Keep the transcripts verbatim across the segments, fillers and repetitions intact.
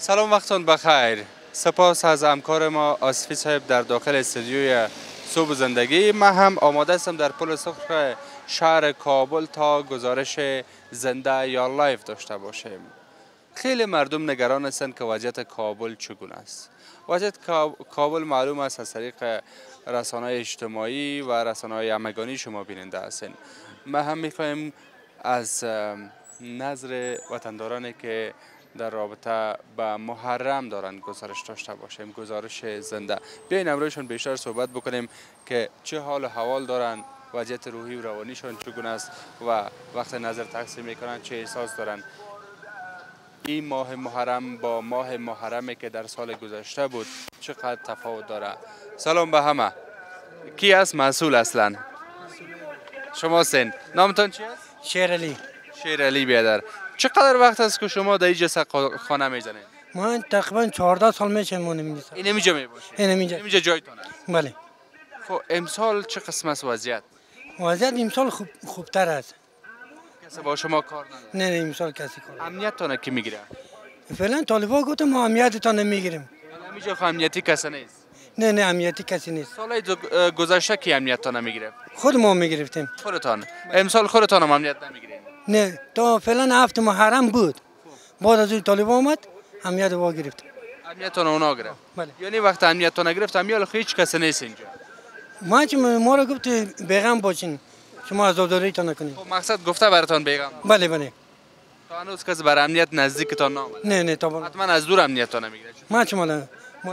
سلام، وقتتون بخیر. سپاس از همکار ما آصفی صاحب در داخل استودیوی صبح زندگی. من هم آماده هستم در پل سخر شهر کابل تا گزارش زنده یا لایف داشته باشیم. خیلی مردم نگران هستند که وضعیت کابل چگونه است. وضعیت کابل معلوم است از طریق رسانه‌های اجتماعی و رسانه‌های همگانی شما بیننده هستند. ما هم می‌خواهیم از نظر وطندارانی که در رابطه با محرم دارند گزارش داشته باشیم، گزارش زنده. بیاین امروزشون بیشتر صحبت بکنیم که چه حال و حوال دارند، وضعیت روحی و روانیشون چگونه است و وقت نظر تقسیم میکنند چه احساس دارند. این ماه محرم با ماه محرمی که در سال گذشته بود چقدر تفاوت داره. سلام به همه. کی است مسئول اصلا؟ شما سن. نامتون چی است؟ شیرالی. شیرالی بیادر. چقدر وقت است که شما در اینجا خانه میزنید؟ من تقریبا چهارده سال میشه من اینجا. این اینجا میباشید؟ این اینجا. اینجا جایتون است. بله. خب امسال چه قسم است وضعیت؟ وضعیت امسال خوب خوبتر است. کسی با شما کار نداره؟ نه نه امسال کسی کار. امنیت تونه کی میگیره؟ فعلا طالبان گفتن ما امنیت تونه میگیریم. همینجا امنیتی کسی نیست. نه نه امنیتی کسی نیست. سال گذشته کی امنیت تونه میگیره؟ خود ما میگرفتیم. خودتان. امسال خودتان هم امنیت نمیگیرید؟ نه، تا فعلا هفت محرم بود. بعد از اون طالبان اومد، امنیت وا گرفت. امنیتون اونا گرفت. بله. یعنی وقت امنیتون گرفت، امنیت هیچ کس نیست اینجا. ما چه ما رو گفت بیغم باشین. شما عزاداری تا نکنید. خب مقصد گفته براتون بیغم. بله بله. تا هنوز کس بر امنیت نزدیکتون نامد. نه نه تا حتما از دور امنیتون میگیره. ما چه مال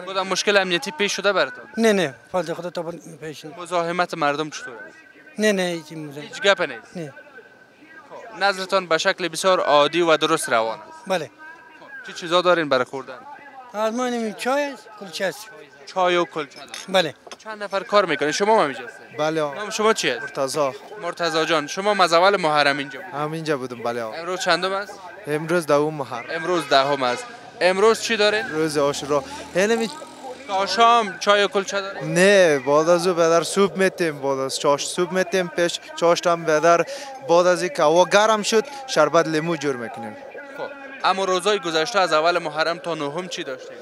خدا مشکل امنیتی پیش شده براتون؟ نه نه، فضل خدا تا پیش. مزاحمت مردم چطوره؟ نه نه هیچ مزاحمت. هیچ گپ نیست. نه. نظرتان به شکل بسیار عادی و درست روان است. بله. چه چیزا دارین برای خوردن؟ از ما نمی چای، کلچه است. چای و کلچه. بله. چند نفر کار میکنین؟ شما هم اینجاست؟ بله. نام شما چی است؟ مرتضی. مرتضی جان، شما مزول محرم اینجا بودین؟ هم اینجا بودم. بله. امروز چندم است؟ امروز دهم محرم. امروز دهم است. امروز چی دارین؟ روز عاشورا. یعنی تا شام چای و کلچه دارید؟ نه، بعد از اون بدر سوپ میتیم، بعد از چاش سوپ میتیم، پیش چاشتم بدر بعد از اینکه هوا گرم شد شربت لیمو جور میکنیم. خب اما روزای گذشته از اول محرم تا نهم چی داشتیم؟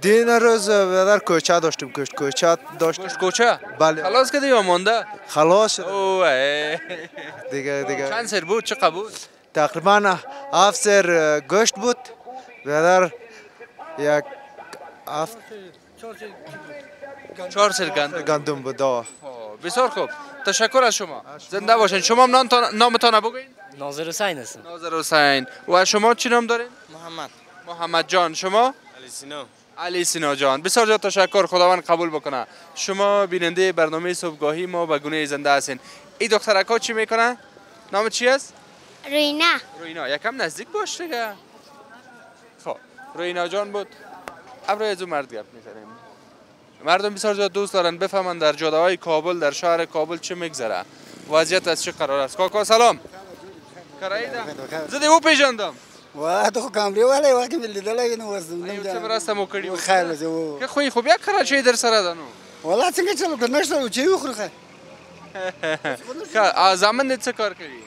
دین روز بدر کوچه داشتیم. گوشت کوچه داشتیم. گوشت کوچه؟ بله. خلاص کردی یا مانده؟ خلاص شد. اوه دیگه دیگه. چند سر بود؟ چقدر بود؟ تقریبا هفت سر گوشت بود. بدر یک هفت چهار سر گندم بود. بسیار خوب، تشکر از شما. زنده باشین. شما هم نامتان بگوین. ناظر حسین هستم. ناظر حسین. و شما چی نام دارین؟ محمد. محمد جان. شما؟ علی سینا. علی سینا جان، بسیار زیاد تشکر. خداوند قبول بکنه. شما بیننده برنامه صبحگاهی ما به گونه زنده هستین. این دخترکا چی میکنن؟ نام چی است؟ روینا. روینا، یکم نزدیک باش دیگه. خب روینا جان بود. ابرو از اون مرد گپ می‌زنیم. مردم بسیار زیاد دوست دارن بفهمن در جاده‌های کابل، در شهر کابل چه می‌گذره، وضعیت از چه قرار است. کاکا سلام. کرایدم. زدی او پیجندم. واه تو کامری ولی واقعی می‌لیدم لگن واسم. ایوسه براستم او کردی. خیلی زیبا. که خوی خوبیه کرایه چی در سر دانو. ولی تنگ چلو کننش دارو چیو خورده. که زمان نیت کار کردی.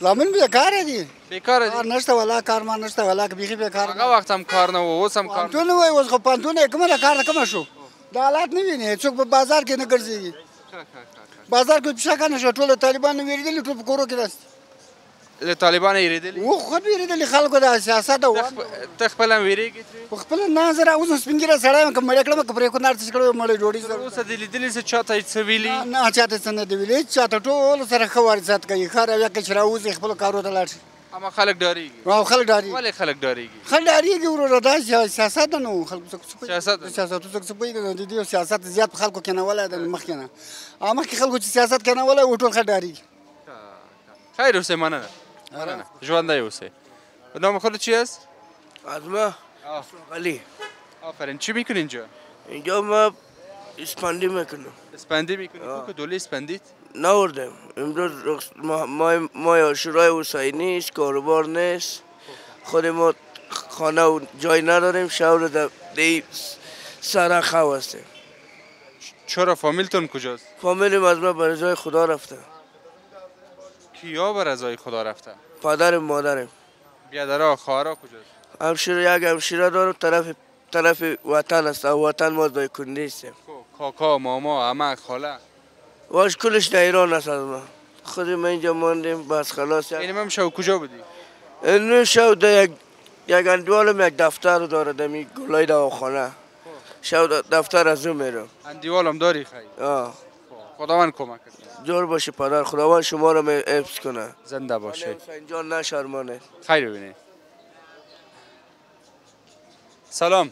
زمان بیکاره دی. بیکاره دی. نشته ولی کار من نشته ولی بیخی بیکاره. اگه وقتم کار نو وسم کار. پانتونه وای وس خو پانتونه کم را کار کم شو. دالات نمی‌نی. چوک با بازار که نگرزی. بازار که پیش کنش اتول تالیبان ویریدلی تو بکورو کردست. ل تالیبان ویریدلی. او خود ویریدلی خالق داره سیاست دو. تخبلم ویریگی. تخبلم نظر اوزن سپینگیر سرایم کم مالی کلام کپری کنار تیسکلو مالی جوری. اوز دلی دلی سه چهات ایت سویلی. نه چهات ایت سنده ویلی چهات تو اول سرخواری سات کی خاره یا کشور اوز اخبار کارو دلارش. اما خالق داریگی. ما خالق داری. ولی خالق داریگی. خالق داریگی او را داشت سیاست دنو خالق سکسپی. سیاست. سیاست تو سکسپی که دیدیو سیاست زیاد خالق کنن ولی دن مخکنه. اما که خالق چی سیاست کنن ولی او تو خالق داریگی. خیر اوسه منن. آره جوانده یوسه. نام خودت چی است؟ آزما علی. آفرین. چی میکنی اینجا؟ اینجا ما اسپندی میکنم. اسپندی میکنی؟ کوکو دولی اسپندیت؟ نه اردم. امروز ما ما ما عاشورای حسینی است، کاروبار نیست. خود ما خانه و جای نداریم، شهر در سرخوا هستیم. چرا فامیلتون کجاست؟ فامیلم از ما برای جای خدا رفته. کیا بر رضای خدا رفتن؟ پدر مادرم. بیادرها خواهرها کجاست؟ همشیره یک همشیره دارم طرف طرف وطن است، وطن ما دای کنده است. کاکا، ماما، عمه، خاله واش کلش در ایران است از ما. خود ما اینجا ماندیم بس خلاص. این هم شو کجا بودی؟ این شو در یک یک اندوالم یک دفتر داره دمی گلای دواخانه. شو دفتر از اون میرم. اندیوالم داری خیلی؟ آه. خداوند کمک کنه. جور باشه پدر، خداوند شما رو حفظ کنه. زنده باشه. حسین جان نشرمانه. خیر ببینید. سلام.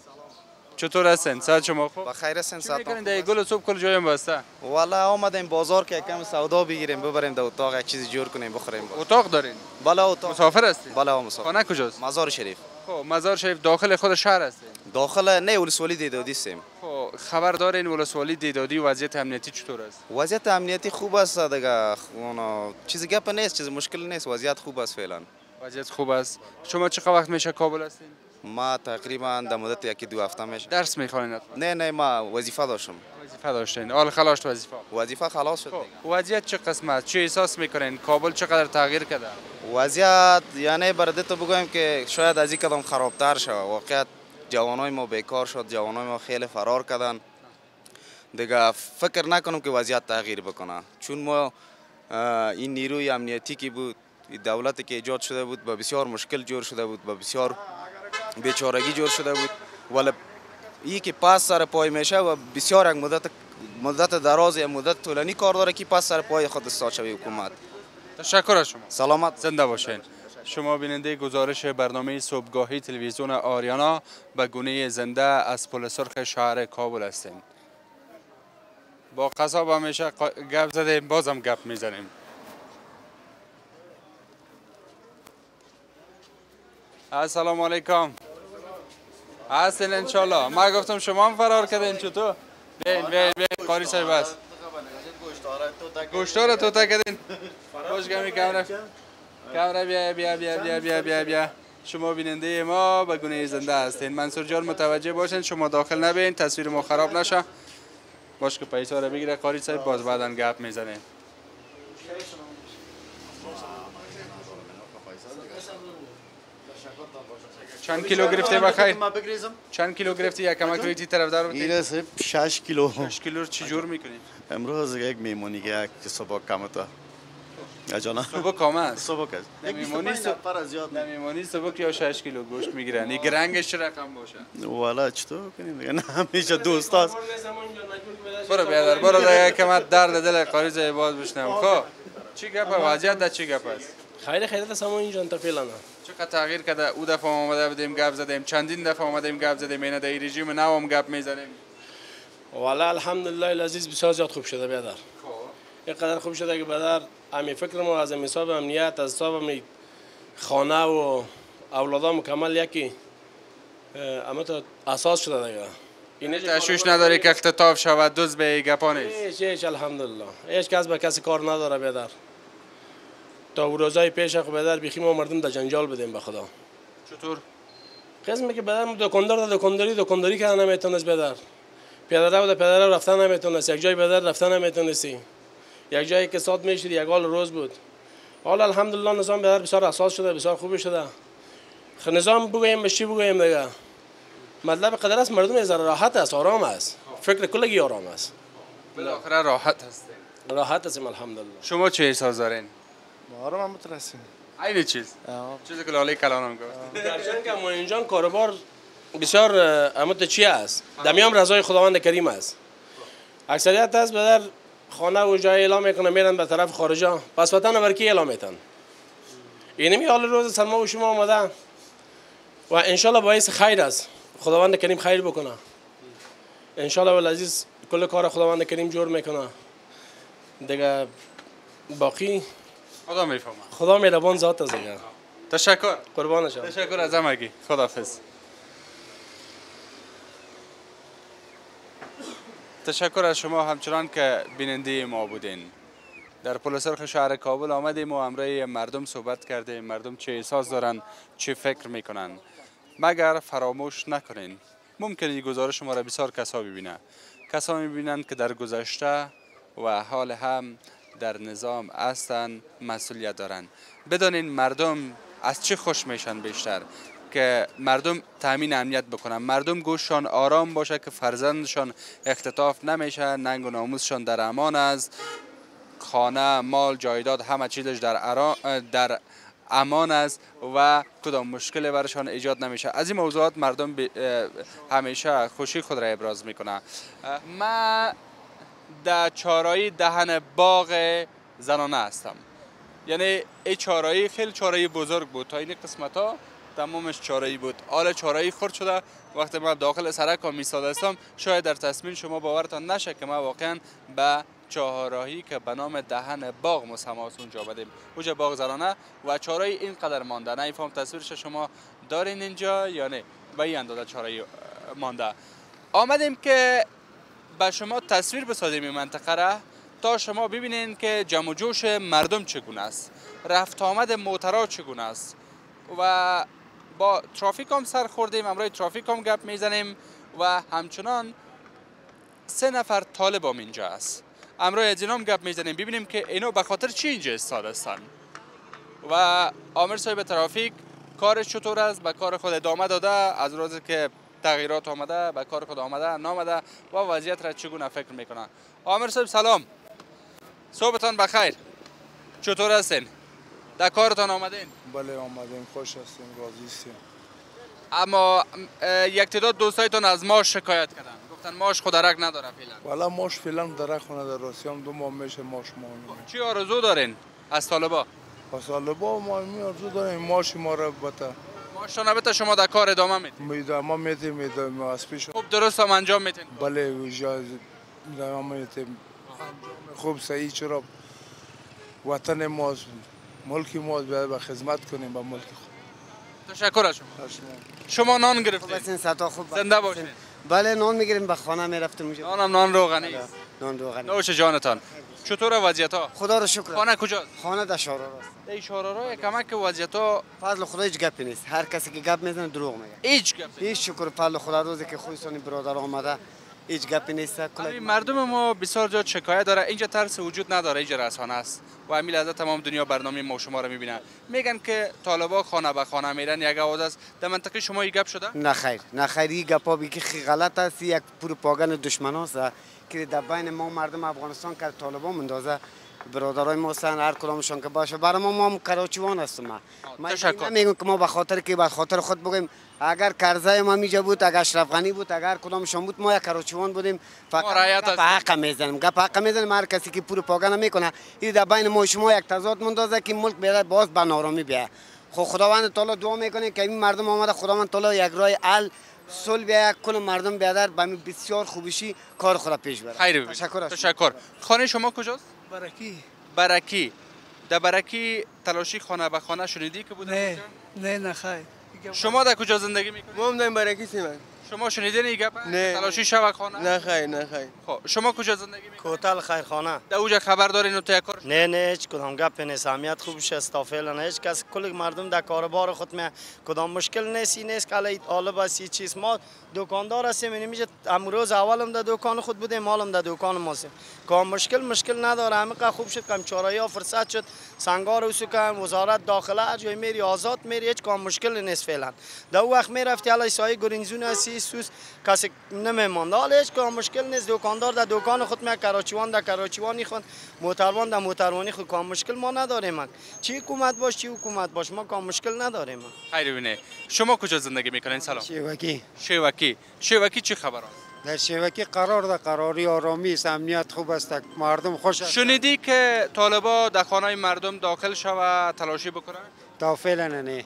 چطور هستین؟ صحت شما خوب؟ بخیر هستین صحت. می‌کنین ده گل صبح کل جایم واسه. والله اومدیم بازار که کم سودا بگیریم، ببریم ده اتاق یک چیزی جور کنیم بخوریم. اتاق دارین؟ بالا اتاق. مسافر هستین؟ بالا مسافر. خانه کجاست؟ مزار شریف. خب مزار شریف داخل خود شهر هستین؟ داخل نه ولسوالی دیدادی هستیم. خب خبر دارین ولسوالی دیدادی وضعیت امنیتی چطور است؟ وضعیت امنیتی خوب است دیگه. اون چیز گپ نیست، چیز مشکل نیست، وضعیت خوب است فعلا. وضعیت خوب است. شما چه وقت میشه کابل هستین؟ ما تقریبا در مدت یکی دو هفته میشه. درس میخوانید؟ نه نه ما وظیفه داشتم. وظیفه داشتین؟ آل خلاص وظیفه. وظیفه خلاص شد دیگه. وضعیت چه قسم است؟ چه احساس میکنین؟ کابل چقدر تغییر کرده؟ وضعیت یعنی برده تو بگویم که شاید از این کدام خرابتر شود. واقعا جوانای ما بیکار شد، جوانای ما خیلی فرار کردن. دیگه فکر نکنم که وضعیت تغییر بکنه. چون ما این نیروی امنیتی که بود، دولتی که ایجاد شده بود، با بسیار مشکل جور شده بود، با بسیار بیچارگی جور شده بود. ولی این که پاس سر پای میشه و بسیار مدت مدت دراز یا مدت طولانی کار داره که پاس سر پای خود استاد شوی حکومت. تشکر از شما. سلامت. زنده باشین. شما بیننده گزارش برنامه صبحگاهی تلویزیون آریانا به گونه زنده از پل سرخ شهر کابل هستیم. با قصاب همیشه گپ زدیم، بازم گپ میزنیم. السلام علیکم. هستین انشالله. ما گفتم شما هم فرار کردین چطور؟ بین بین بین قاری سای بس گوشتاره تو تا کردین خوشگمی کمره کمره بیا بیا بیا بیا بیا بیا. شما بیننده ما به گونه زنده هستین. منصور جان متوجه باشین شما داخل نبین تصویر ما خراب نشه. باش که پیسا رو بگیره قاری سای باز بعدن گپ میزنه. چند کیلو گرفتی بخیر؟ چند کیلو گرفتی یا کمک روی طرف دار بودی؟ ایره سه شش کیلو. شش کیلو چی جور میکنی؟ امروز یک میمونی که صبح کامه تا. اجازه؟ صبح کامه است. صبح که. نمیمونی صبح از یاد. نمیمونی صبح که شش کیلو گوشت میگیرن. یک رنگش رقم باشه. والا چطور کنیم دیگه؟ نمیشه دوست است. برو بیادر برو دیگه کمه درد دل قاریزه باز بشنم. خب چی گپ وضعیت ده چی گپ است؟ خیلی خیلی تا سامان اینجا تا فعلا نه. چقدر تغییر کرده؟ او دفعه آمده بودیم گپ زدیم، چندین دفعه آمدیم گپ زدیم، اینا در رژیم نو هم گپ میزنیم. والله الحمدلله عزیز بسیار زیاد خوب شده برادر. اینقدر خوب شده که برادر همین فکر ما از حساب امنیت، از حساب می خانه و اولادا مکمل یکی اما تا اساس شده دیگه. این تشویش نداره که اختطاف شود، دوز به گپا نیست. هیچ الحمدلله. هیچ کس به کسی کار نداره برادر. تا روزای پیش خو بدر بیخیم ما مردم در جنجال بدیم به خدا. چطور؟ قسمی که بدر دکاندار در دکانداری دکانداری کردن نمیتونست بدر. پیاده رو در پیاده رو رفتن نمیتونست. یک جای بدر رفتن نمیتونستی. یک جایی که ساعت میشد یک حال روز بود. حالا الحمدلله نظام بدر بسیار اساس شده، بسیار خوب شده. نظام بگویم بشی بگویم دیگه. مطلب قدر است مردم از راحت است، آرام است. فکر کلگی آرام است. بالاخره راحت است. راحت است الحمدلله. شما چه احساس دارین؟ آرام هم مترسیم این چیز چیزی که لاله کلانم گفت درشن که ما اینجا کاروبار بسیار امت چی است دمیام رضای خداوند کریم است. اکثریت از بدر خانه و جای اعلام میکنه میرن به طرف خارجا پس وطن ورکی اعلام میتن اینمی حال روز سرما و شما آمده و انشالله باعث خیر است خداوند کریم خیر بکنه انشالله والعزیز کل کار خداوند کریم جور میکنه دیگه باقی خدا میفهمه. خدا مهربان ذات است دیگه. تشکر. قربان شما. تشکر از همگی. خداحافظ. تشکر از شما همچنان که بیننده ما بودین. در پل سرخ شهر کابل آمدیم و همراه مردم صحبت کردیم. مردم چه احساس دارن، چه فکر میکنن. مگر فراموش نکنین. ممکنه این گزارش ما را بسیار کسا ببینه. کسا میبینن که در گذشته و حال هم در نظام هستن مسئولیت دارن بدانین مردم از چه خوش میشن بیشتر که مردم تامین امنیت بکنن، مردم گوششان آرام باشه که فرزندشان اختطاف نمیشه، ننگ و ناموسشان در امان است، خانه، مال، جایداد همه چیزش در ارا... در امان است و کدام مشکل برشان ایجاد نمیشه. از این موضوعات مردم ب... همیشه خوشی خود را ابراز میکنه. من در چهارراهی دهن باغ زنانه هستم، یعنی این چهارراهی خیلی چهارراهی بزرگ بود، تا این قسمت ها تمامش چهارراهی بود، حالا چهارراهی خرد شده. وقتی من داخل سرک ها میساده هستم شاید در تصمیم شما باورتان نشه که ما واقعا به چهارراهی که به نام دهن باغ مسماس اونجا بدیم، اونجا باغ زنانه و چهارراهی اینقدر مانده. نه ایفام تصویرش شما دارین اینجا یا نه، به این اندازه چهارراهی مانده. آمدیم که به شما تصویر بسازیم این منطقه را تا شما ببینین که جمع و جوش مردم چگونه است، رفت آمد موترها چگونه است و با ترافیک هم سر خوردیم، امروز ترافیک هم گپ میزنیم و همچنان سه نفر طالب هم اینجا است. امروز از اینا هم گپ میزنیم ببینیم که اینا به خاطر چی اینجا ایستاده هستند و آمر صاحب ترافیک کارش چطور است، به کار خود ادامه داده از روزی که تغییرات آمده، به کار خود آمده نامده و وضعیت را چگونه فکر میکنه. آمر صاحب سلام، صبحتان بخیر، چطور هستین؟ در کارتان آمدین؟ بله آمدیم، خوش هستیم، راضی هستیم. اما یک تعداد دوستایتان از ماش شکایت کردن، گفتن ماش خود درک نداره فعلا. والا ماش فعلا درک نداره، راستی هم دو ماه میشه ماش مونده. چی آرزو دارین از طالبا؟ از طالبا ما می آرزو داریم ماش ما را بتا. ماشتان البته شما در کار ادامه میدین؟ میدم، میدم، میدم، از پیش. خوب درست هم انجام میدین؟ بله، اجازه میدم، میدم. خوب صحیح، چرا وطن ما ملک ما باید به خدمت کنیم به ملک خود. تشکر از شما. شما نان گرفتید؟ زنده باشید. بله نان میگیریم، به خانه میرفتیم. نانم نان روغنی است. نان روغنی. نوش جانتان. چطور وضعیت ها؟ خدا رو شکر. خانه کجاست؟ خانه در چهارراه است. در چهارراه کمک وضعیت ها فضل خدا هیچ گپی نیست. هر کسی که گپ میزنه دروغ میگه. هیچ گپی. هیچ شکر فضل خدا روزی که خودشون برادر اومده. هیچ گپی نیست. مردم ما بسیار جا شکایت داره، اینجا ترس وجود نداره، اینجا رسانه است و همین لحظه تمام دنیا برنامه ما شما رو میبینن، میگن که طالبا خانه به خانه میرن، یک آواز است. در منطقه شما این گپ شده؟ نه خیر، نه خیر، این گپا بگی خیلی غلط است، یک پروپاگاند دشمنا است که در بین ما مردم افغانستان که طالبا مندازه برادرای ما هستن، هر کدامشان که باشه. برای ما ما کراچیوان هستم، ما نمیگم که ما به خاطر که به خاطر خود بگیم. اگر کرزای ما میجا بود، اگر اشرف غنی بود، اگر کدامشان بود، ما یک کراچیوان بودیم. فقط به حق میزنیم، گپ حق میزنیم. هر کسی که پروپاگاند میکنه این در بین ما شما یک تضاد مندازه که ملک بیاد باز به نارامی بیاد. خب خداوند تعالی دعا میکنه که این مردم آمده، خداوند تعالی یک راه حل سول بیا کل مردم بیادر با بسیار خوبیشی کار خود را پیش ببره. خیر، تشکر. تشکر. خانه شما کجاست؟ برکی. برکی. در برکی تلاشی خانه به خانه شنیدی که بوده؟ نه نه نه خیر. شما در کجا زندگی میکنید؟ ما هم در برکی هستیم. شما شنیدین این گپ؟ تلاشی شب خانه؟ نه خیر، نه خیر. خب شما کجا زندگی میکنید؟ کوتل خیر خانه. در اونجا خبر دارین و تو کار؟ نه نه هیچ کدام گپ نیست، اهمیت خوبش است فعلا. هیچ کس کل مردم در کاروبار خود می کدام مشکل نیست، نیست که علی طالب اسی چیز. ما دکاندار هستیم، یعنی میشه امروز اولم در دکان خود بودیم، مالم در دکان ماست. کام مشکل مشکل نداره، همه خوب شد، کم چارایی ها فرصت شد. سنگار اوسو کم وزارت داخله جای میری آزاد میری، هیچ کام مشکل نیست فعلا. در وقت میرفتی علی سایه گرینزون هستی سوس کسی نمیماند، حالا هیچ کام مشکل نیست. دکاندار در دکان خود می کراچیوان در کراچیوانی خود، موتروان در موتروانی خود، کام مشکل ما نداره. من چی حکومت باش چی حکومت باش ما کام مشکل نداره. من خیر بینه. شما کجا زندگی میکنین؟ سلام. شیوکی. شیوکی. شیوکی چه خبره؟ در شیوکی قرار ده، قراری آرامی است، امنیت خوب است، مردم خوش است. شنیدی که طالبا در خانه مردم داخل شوه تلاشی بکنن؟ تا فعلا نه.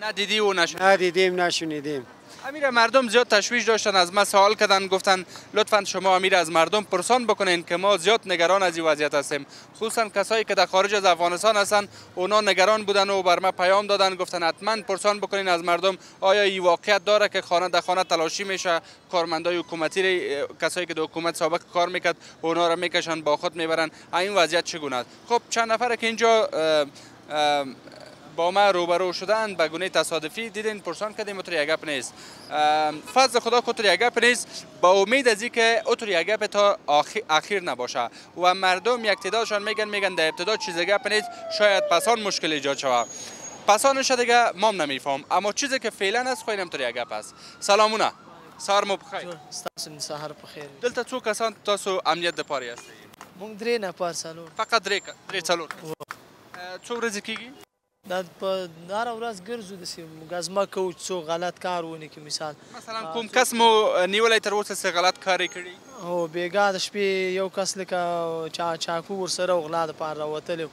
نه دیدی و نشنیدی؟ نه دیدیم نشنیدیم. امیر مردم زیاد تشویش داشتن، از ما سوال کردن، گفتن لطفا شما امیر از مردم پرسان بکنین که ما زیاد نگران از این وضعیت هستیم، خصوصا کسایی که در خارج از افغانستان هستن. اونا نگران بودن و بر ما پیام دادن، گفتن حتما پرسان بکنین از مردم آیا این واقعیت داره که خانه در خانه تلاشی میشه، کارمندای حکومتی کسایی که در حکومت سابق کار میکرد اونا را میکشن با خود میبرن، این وضعیت چگونه است؟ خب چند نفر که اینجا اه اه با ما روبرو شدند به گونه تصادفی دیدین، پرسان کردیم، اوتر یک گپ نیست. فضل خدا که اوتر یک گپ نیست، با امید از اینکه اوتر یک گپ تا اخیر نباشه و مردم یک تعدادشان میگن میگن در ابتدا چیز گپ نیست، شاید پسان مشکل ایجاد شود. پسانش دیگه مام نمیفهم، اما چیزی که فعلا از خوینم تری اگه پس سلامونه سهر مو بخیر. استاسو سهر بخیر. دلته څو کسان تاسو امنیت د پاره یاست؟ مونږ درې نه پار څلور. فقط درې درې څلور. څو ورځې کیږي؟ دا په هر ورځ ګرځو داسې مګازمه کوو چې څو غلط کار ونه کړي. مثال مثلا کوم کس مو نیولی تر اوسه څه غلط کار یې کړي؟ هو بېګاه د شپې یو کس لکه چا چاکو ورسره غلا دپاره راوتلی وو،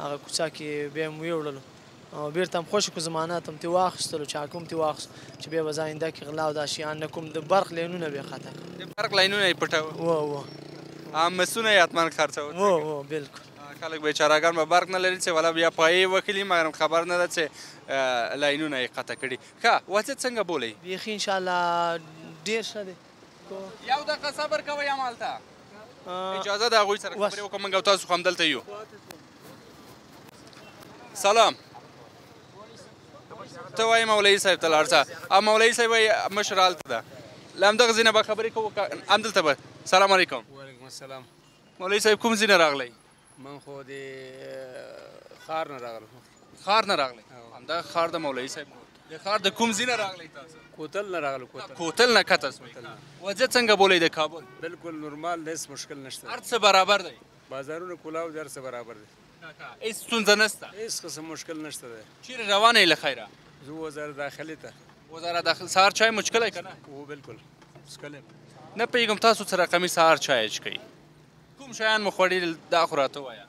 هغه کوڅه کې بیا یې ویوړلو او بیرته هم خوشې کړو، ضمانات هم ترې واخیستلو، چاکو هم ترې واخیست چې بیا به زه آینده کې غلا او دا شیان نه کوم. د برق لینونه بیا خطر د برق لینونه یې پټوه؟ هو هو، مسونه یې حتما خرڅول؟ هو هو بلکل. خلک بیچارهګان به برق نه لري چې والا بیا پایې وکړي، مګر خبر نه ده چې لاینونه یې قطع کړي. ښه وضعیت څنګه بولئ؟ بیخي انشاءالله ډېر ښه دی. یو دقه صبر کوئ همالته، اجازه ده هغوی سره خبرې وکړو، موږ او تاسو خو همدلته یو. سلام، ته وایې مولوي صاحب ته لاړ شه، مولوي صاحب وایي مشره هلته ده، له همدغه ځای نه به خبرې کوو همدلته به. سلام علیکم. وعلیکم السلام. مولوي صاحب کوم ځای نه راغلی؟ من خو د ښار نه راغلم. ښار نه راغلی؟ همدغه ښار د مولوي صاحب د ښار د کوم ځای نه راغلی تاسو؟ کوتل نه راغلم. کوتل کوتل نه کته سوئ. وضعیت څنګه بولئ د کابل؟ بلکل نورمال دی، هېڅ مشکل نشته، هر څه برابر دی، بازارونه کلاو دي، هر څه برابر دی، هېڅ ستونزه نشته، هېڅ قسم مشکل نشته دی. چیرې روان یې له خیره؟ زه وزارت داخلې ته. وزارت داخل سهار چای مو څکلی که نه؟ هو بلکل څکلی. نه پوهېږم تاسو څه رقمي سهار چای څکئ؟ کوم شیان مو خوړي دا خو راته ووایه،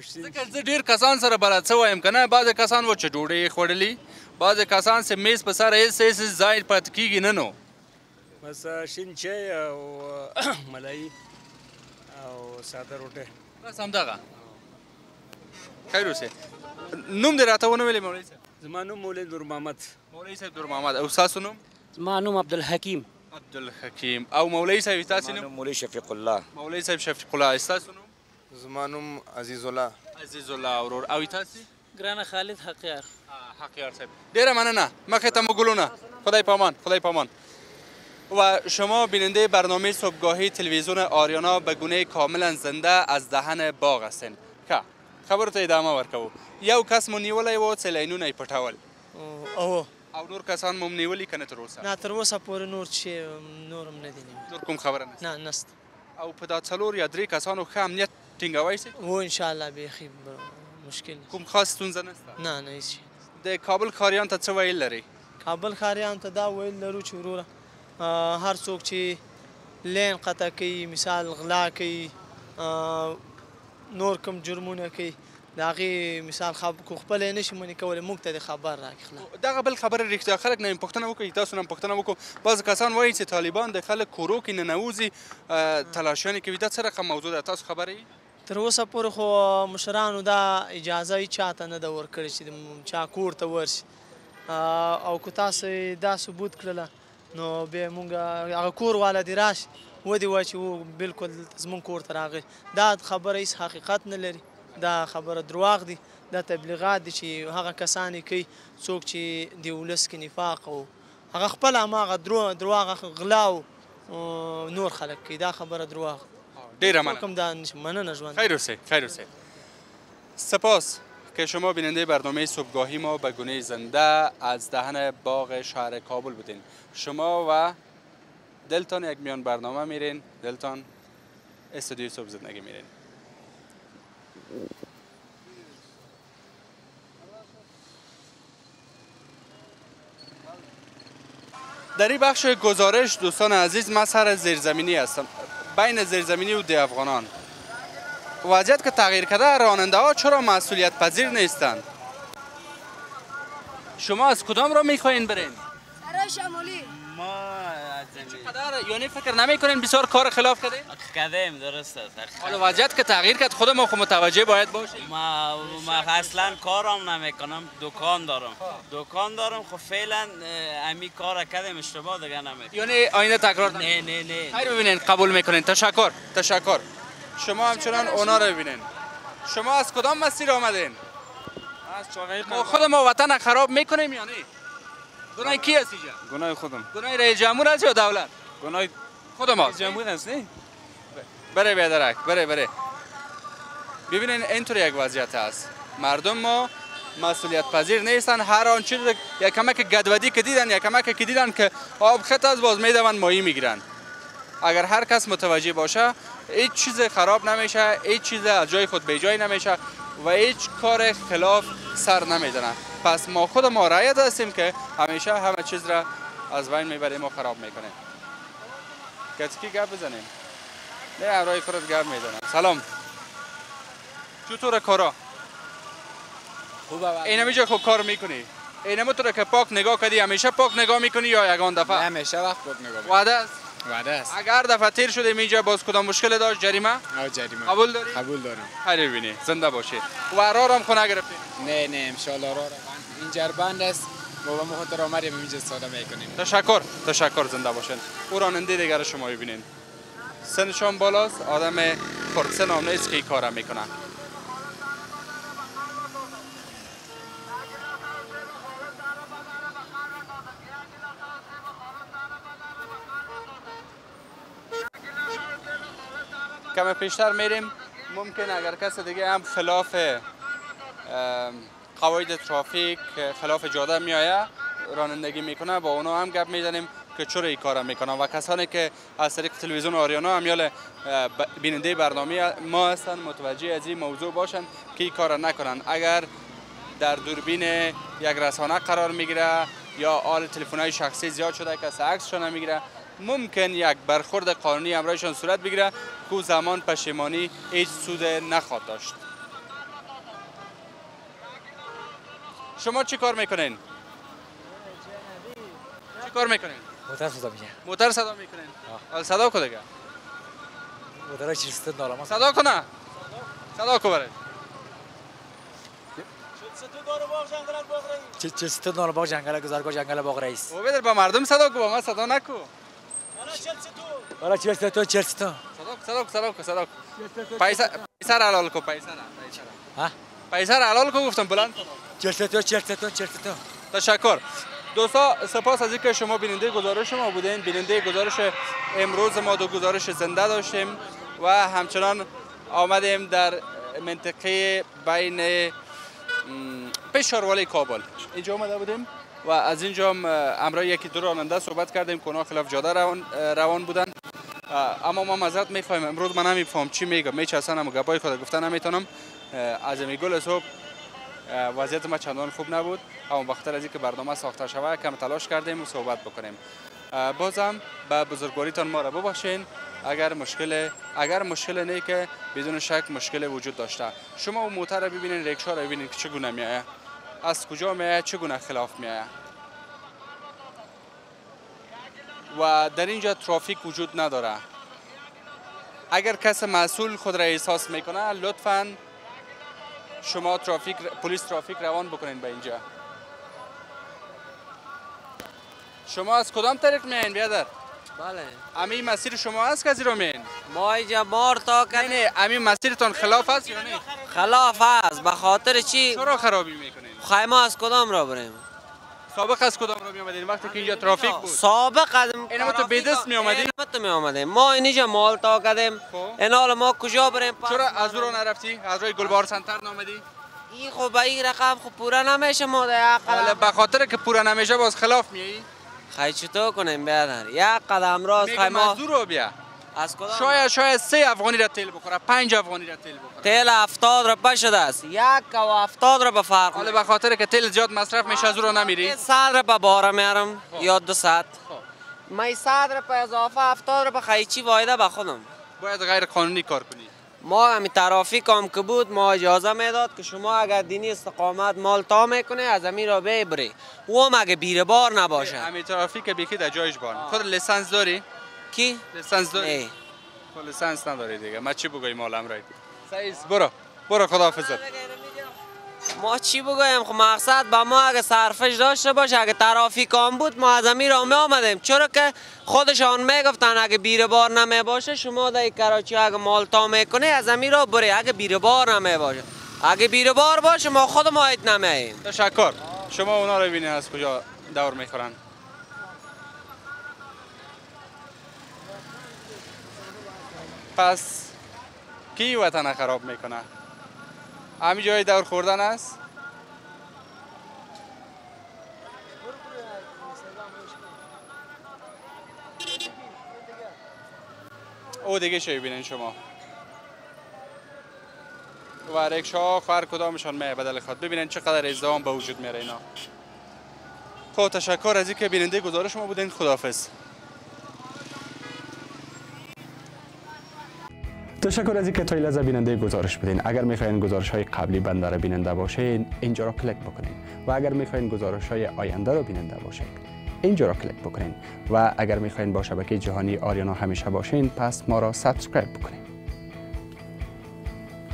ځکه زه ډېر کسان سره بلد څه وایم که نه. بعضې کسان و چې ډوډۍ یې خوړلي، بعضې کسان چې میز په سره هېڅ هېڅ ځای پاتې کېږي نه. نو بس شین چای او ملایي او ساده روټۍ بس همدغه. خیر اوسې. نوم دې راته ونه ویلې مولوي صاحب؟ زما نوم مولوي نورمحمد. مولوي صاحب نورمحمد. او ستاسو نوم؟ زما نوم عبدالحکیم. عبدالحکیم. او مولوي صاحب ستاسو نوم؟ مولوي شفیق الله. مولوي صاحب شفیق الله. ستاسو نوم؟ زما نوم عزیز الله. عزیز الله ورور. او تاسو؟ ګرانه خالد حقیار. حقیار صاحب ډیره مننه، مخې ته مو ګلونه، خدای پامان. خدای پامان. و شما بیننده برنامه صبحگاهی تلویزیون آریانا به گونه کاملا زنده از دهن باغ هستین که خبرو ته ادامه ورکوو. یو کس مو نیولی و چې لینونه یې پټول، او او نور کسان مو هم نیولي که نه تر اوسه؟ نه تر اوسه پورې نور چې نور هم نه دي نیولي. نور کوم خبره نشته؟ نه نشته. او په دا څلور یا درې کسانو ښه امنیت ټینګوی سئ؟ هو انشاءالله بیخي مشکل نشته. کوم خاص ستونزه نشته؟ نه نه هېڅ شی نشته. د کابل ښاریانو ته څه ویل لرئ؟ کابل ښاریانو ته دا ویل لرو چې وروره هر څوک چې لین قطع کوي، مثال غلا کوي، نور کوم جرمونه کوي، د هغې مثال خو خپله یې نه شي منې کولی، موږ ته دې خبر راکړي. خلک دغه بل خبره رښتیا خلک نه یم پوښتنه وکړئ، تاسو نه هم پوښتنه وکړو. بعضې کسان وایي چې طالبان د خلک کورو کې ننوځي، تلاشیانې کوي، دا څه رقم موضوع ده؟ تاسو خبره یې؟ تر اوسه پورې خو مشرانو دا اجازه یې چا ته نه ده ورکړې چې چا کور ته ورشي، او که تاسو دا ثبوت کړله نو بیا موږ هغه کور والا دې راشي ودې وایي چې هو بلکل زموږ کور ته راغی. دا خبره هېڅ حقیقت نه لري، دا خبره درواغ دي، دا تبلیغات دي چې هغه کسان یې کوي څوک چې د ولس کې نفاق او هغه خپله هماغه درواغ غلا او نور خلک کوي، دا خبره درواغ ده. ډېره مننه. مننه ژوند. خیر اوسئ. خیر اوسئ. سپاس که شما بیننده برنامه صبحگاهی ما به گونه زنده از دهن باغ شهر کابل بودین. شما و دلتان یک میان برنامه میرین، دلتان استودیو صبح زندگی میرین. در این بخش گزارش دوستان عزیز، من سر زیرزمینی هستم، بین زیرزمینی و ده افغانان. وضعیت که تغییر کرده، راننده ها چرا مسئولیت پذیر نیستند؟ شما از کدام را میخواین برین؟ سرای شمالی. ما چقدر یعنی فکر نمیکنین بسیار کار خلاف کردین؟ کردیم درست است. حالا وضعیت که تغییر کرد خود ما خود متوجه باید باشیم. ما ما اصلا کارم نمیکنم، دکان دارم. دکان دارم خب فعلا امی کار کردیم، اشتباه دیگه نمیکنم. یعنی آینده تکرار نه نه نه. خیر ببینین قبول میکنین. تشکر. تشکر. شما همچنان اونا رو ببینین. شما از کدام مسیر آمدین؟ از چهارراهی. خود ما وطن خراب میکنیم یا نه؟ گناه کی هستی جان؟ گناه خودم. گناه رئیس جمهور هست یا دولت؟ گناه خود ماست. رئیس جمهور هست نه؟ بره بیادرک، بره بره. ببینین اینطور یک وضعیت هست. مردم ما مسئولیت پذیر نیستند. هر آنچه یک کمک گدودی که دیدن، یک کمک که دیدن که آب خط از باز میدوند ماهی میگیرند. اگر هر کس متوجه باشه هیچ چیز خراب نمیشه، هیچ چیز از جای خود به جای نمیشه و هیچ کار خلاف سر نمیدنه. پس ما خود ما رعایت هستیم که همیشه همه چیز را از بین میبریم و خراب میکنیم. کسی کی گپ بزنیم؟ نه امرای خودت گپ میزنم. سلام. چطور کارا؟ خوبه. اینم چه خوب کار میکنی؟ اینم تو که پاک نگاه کردی همیشه پاک نگاه میکنی یا یگان دفعه؟ همیشه وقت پاک نگاه میکنی. وعده است. وعده است. اگر دفعه تیر شده اینجا باز کدام مشکل داشت جریمه؟ آ جریمه. قبول داری؟ قبول دارم. خیر ببینی زنده باشی. و رارم خونه گرفتی؟ نه نه ان شاء الله رارم. اینجا بند است. بابا ما خاطر آمدیم اینجا ساده میکنیم. تشکر. تشکر زنده باشین. او راننده دیگر شما ببینین. سنشان بالاست، آدم خردسن هم نیست که این کار میکنه. کم پیشتر میریم، ممکن اگر کس دیگه هم خلاف قواعد ترافیک، خلاف جاده میایه رانندگی میکنه، با اونا هم گپ میزنیم که چرا این کارا میکنن. و کسانی که از طریق تلویزیون آریانا همیال بیننده برنامه ما هستن متوجه از این موضوع باشن که این کارا نکنن. اگر در دوربین یک رسانه قرار میگیره یا آل تلفن‌های شخصی زیاد شده که عکسشون میگیره، ممکن یک برخورد قانونی همراهشون صورت بگیره که زمان پشیمانی هیچ سود نخواهد داشت. شما چی کار میکنین؟ چی کار میکنین؟ موتور صدا میکنه. موتور صدا میکنه. آل صدا کو دیگه. موتور چیست دارم. صدا کو نه. صدا کو برای. چیست دارم باغ جنگل باغ رئیس. چیست دارم باغ جنگل گذار کو جنگل باغ رئیس. او بدر با مردم صدا کو با ما صدا نکو. حالا چیست تو؟ حالا چیست تو چیست تو؟ صدا کو صدا کو صدا کو. پیسه پیسه را حلال کو پیسه را پیسه را. ها؟ پیسه را حلال کو گفتم بلند. چیست تو چیست تو چیست تو. تشکر. دوستا سپاس از اینکه شما بیننده گزارش ما بودین. بیننده گزارش امروز ما دو گزارش زنده داشتیم و همچنان آمدیم در منطقه بین پیش شاروالی کابل اینجا آمده بودیم و از اینجا امرای یکی دو راننده صحبت کردیم که اونا خلاف جاده روان, روان بودن. اما ما معذرت میخوایم، امروز من نمیفهم چی میگم، میچسن هم گپای خود گفتن نمیتونم. از میگل صبح وضعیت ما چندان خوب نبود، اما بخاطر از اینکه برنامه ساخته شود کم تلاش کردیم و صحبت بکنیم. بازم به بزرگواریتان ما را ببخشین اگر مشکل اگر مشکل نه که بدون شک مشکل وجود داشته. شما موتر را ببینین، ریکشا را ببینین که چگونه میایه، از کجا میایه، چگونه خلاف میایه. و در اینجا ترافیک وجود نداره. اگر کس مسئول خود را احساس میکنه لطفاً شما ترافیک پلیس ترافیک روان بکنین به اینجا. شما از کدام طریق میاین بیادر؟ بله. امی مسیر شما است که زیرا میاین؟ ما اینجا بار تا کنه. امی مسیرتون خلاف است یا نه؟ خلاف است. به خاطر چی؟ چرا خرابی میکنین؟ خواهی ما از کدام را بریم؟ سابق از کدام را میامدین وقتی که اینجا ترافیک بود؟ سابق از اینم تو بدست میامدین؟ مت میامدین. ما اینجا مال تا کردیم. اینال ما کجا بریم؟ چرا از اون نرفتی؟ از روی گلبار سنتر نامدی؟ این خب به این رقم خب پورا نمیشه ما ده. حالا به خاطر که پورا نمیشه باز خلاف میای؟ خای چطور کنیم برادر؟ یک قدم راست خای ما. مزدور رو بیا. از کدام؟ شاید شاید سه افغانی را تیل بخوره، پنج افغانی را تیل بخوره. تیل هفتاد را بشده است. یک و هفتاد را به فرق. حالا به خاطر که تیل زیاد مصرف میشه از او را نمیری؟ صد را به باره میارم یا دو صد. من صد را به اضافه هفتاد را به خیچی وایده به خودم. باید غیر قانونی کار کنی. ما همین ترافیک هم که بود ما اجازه میداد که شما اگر دینی استقامت مال تا میکنه از همین را ببری. او هم اگه بیره بار نباشه. همین ترافیک بیکی در جایش بار. خود لیسانس داری؟ کی؟ لیسانس داری؟ خب لیسانس نداری دیگه. ما چی بگویم مالم رای؟ سعیز برو برو خداحافظت. ما چی بگویم؟ خب مقصد با ما اگه صرفش داشته باشه، اگه ترافیک هم بود ما از امیر آمه آمدیم، چرا که خودشان میگفتن اگه بیره بار نمی باشه شما در کراچی اگه مالتا میکنه از امیر آم بره، اگه بیره بار نمی باشه. اگه بیره بار باشه ما خود ما عید نمیاییم. تشکر. شما اونا رو ببینید از کجا دور میخورن. پس کی وطن خراب میکنه؟ همین جای دور خوردن است. او دیگه چه ببینین شما و یک شاخ هر کدامشان می بدل خود ببینین چقدر ازدحام به وجود میاره اینا. خب تشکر از اینکه بیننده گزارش شما بودین. خداحافظ. تشکر از اینکه تا این لحظه بیننده گزارش بودین. اگر می‌خواین گزارش‌های قبلی بنده را بیننده باشین اینجا را کلیک بکنین و اگر می‌خواین گزارش‌های آینده را بیننده باشین اینجا را کلیک بکنین و اگر می‌خواین با شبکه جهانی آریانا همیشه باشین پس ما را سابسکرایب بکنین.